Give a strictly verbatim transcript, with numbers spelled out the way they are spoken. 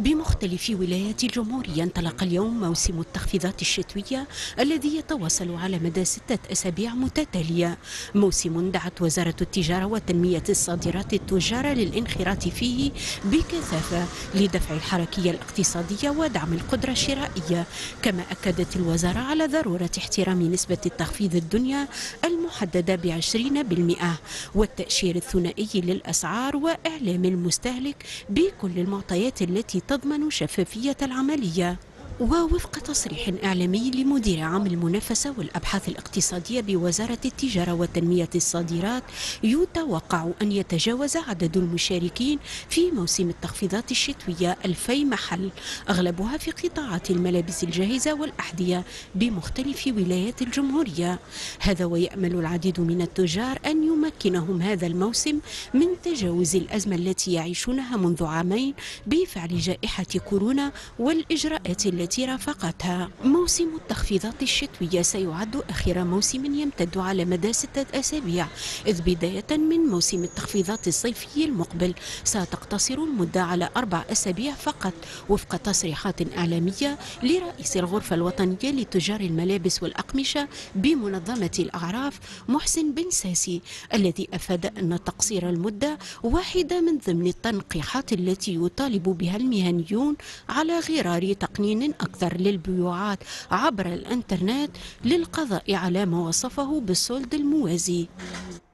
بمختلف ولايات الجمهورية انطلق اليوم موسم التخفيضات الشتوية الذي يتواصل على مدى ستة أسابيع متتالية، موسم دعت وزارة التجارة وتنمية الصادرات التجارة للانخراط فيه بكثافة لدفع الحركية الاقتصادية ودعم القدرة الشرائية، كما أكدت الوزارة على ضرورة احترام نسبة التخفيض الدنيا المحددة بعشرين بالمئة والتأشير الثنائي للأسعار وإعلام المستهلك بكل المعطيات التي تضمن شفافية العملية. ووفق تصريح إعلامي لمدير عام المنافسة والأبحاث الاقتصادية بوزارة التجارة وتنمية الصادرات، يتوقع أن يتجاوز عدد المشاركين في موسم التخفيضات الشتوية ألفي محل، أغلبها في قطاعات الملابس الجاهزة والأحذية بمختلف ولايات الجمهورية. هذا ويأمل العديد من التجار أن يمكنهم هذا الموسم من تجاوز الأزمة التي يعيشونها منذ عامين بفعل جائحة كورونا والإجراءات التي رافقتها. موسم التخفيضات الشتوية سيعد آخر موسم يمتد على مدى ستة أسابيع، إذ بداية من موسم التخفيضات الصيفي المقبل ستقتصر المدة على أربع أسابيع فقط، وفق تصريحات إعلامية لرئيس الغرفة الوطنية لتجار الملابس والأقمشة بمنظمة الأعراف محسن بن ساسي، الذي أفاد أن تقصير المدة واحدة من ضمن التنقيحات التي يطالب بها المهنيون على غرار تقنين أكثر للبيوعات عبر الإنترنت للقضاء على ما وصفه بالصلد الموازي.